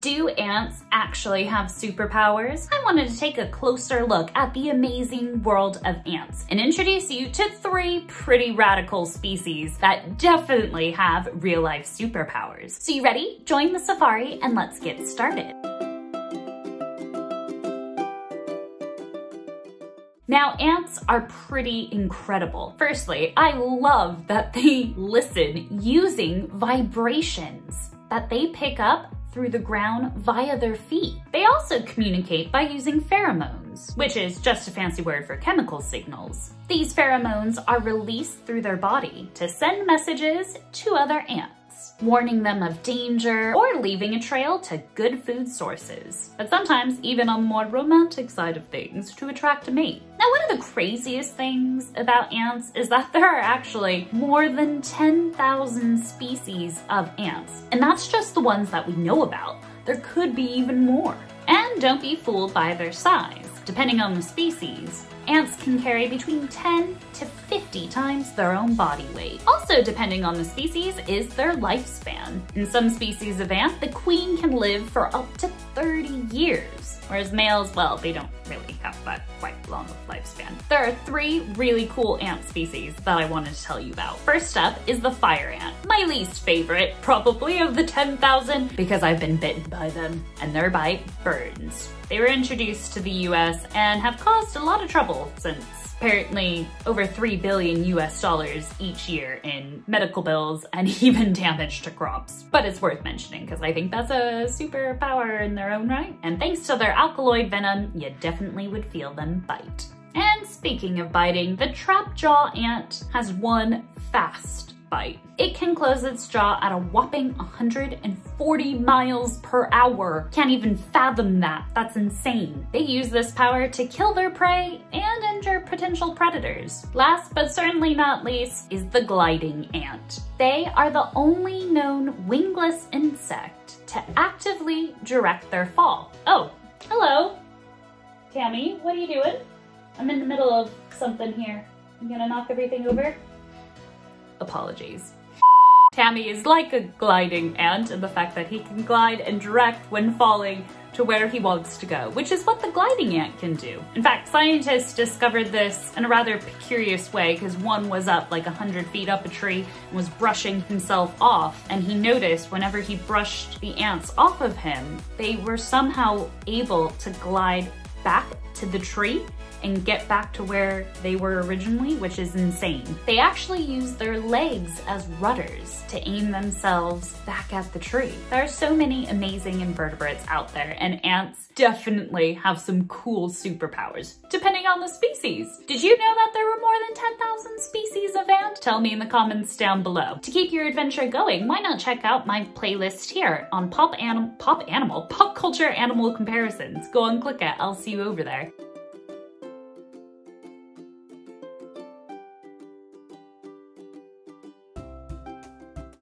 Do ants actually have superpowers? I wanted to take a closer look at the amazing world of ants and introduce you to three pretty radical species that definitely have real-life superpowers. So you ready? Join the safari and let's get started. Now, ants are pretty incredible. Firstly, I love that they listen using vibrations that they pick up through the ground via their feet. They also communicate by using pheromones, which is just a fancy word for chemical signals. These pheromones are released through their body to send messages to other ants, warning them of danger or leaving a trail to good food sources, but sometimes even on the more romantic side of things to attract a mate. Now, one of the craziest things about ants is that there are actually more than 10,000 species of ants, and that's just the ones that we know about. There could be even more. And don't be fooled by their size. Depending on the species, ants can carry between 10 to 50 times their own body weight. Also, depending on the species, is their lifespan. In some species of ant, the queen can live for up to 30 years, whereas males, well, they don't really have that quite long of a lifespan. There are three really cool ant species that I wanted to tell you about. First up is the fire ant, my least favorite probably of the 10,000 because I've been bitten by them and their bite burns. They were introduced to the US and have caused a lot of trouble since. Apparently over $3 billion each year in medical bills and even damage to crops. But it's worth mentioning because I think that's a superpower in their own right. And thanks to their alkaloid venom, you definitely would feel them bite. And speaking of biting, the trapjaw ant has one fast bite. It can close its jaw at a whopping 140 miles per hour. Can't even fathom that. That's insane. They use this power to kill their prey and injure potential predators. Last but certainly not least is the gliding ant. They are the only known wingless insect to actively direct their fall. Oh, hello. Tammy, what are you doing? I'm in the middle of something here. I'm gonna knock everything over. Apologies. Tammy is like a gliding ant in the fact that he can glide and direct when falling to where he wants to go, which is what the gliding ant can do. In fact, scientists discovered this in a rather curious way because one was up like 100 feet up a tree and was brushing himself off, and he noticed whenever he brushed the ants off of him, they were somehow able to glide back to the tree and get back to where they were originally, which is insane. They actually use their legs as rudders to aim themselves back at the tree. There are so many amazing invertebrates out there, and ants definitely have some cool superpowers, depending on the species. Did you know that there were more than 10,000 species of ant? Tell me in the comments down below. To keep your adventure going, why not check out my playlist here on pop culture animal comparisons. Go and click it, I'll see you over there.